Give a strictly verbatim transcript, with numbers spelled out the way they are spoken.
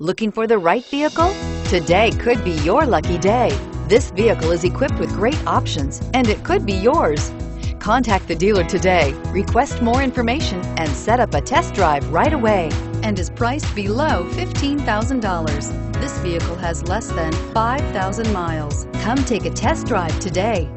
Looking for the right vehicle? Today could be your lucky day. This vehicle is equipped with great options, and it could be yours. Contact the dealer today, request more information, and set up a test drive right away, and is priced below fifteen thousand dollars. This vehicle has less than five thousand miles. Come take a test drive today.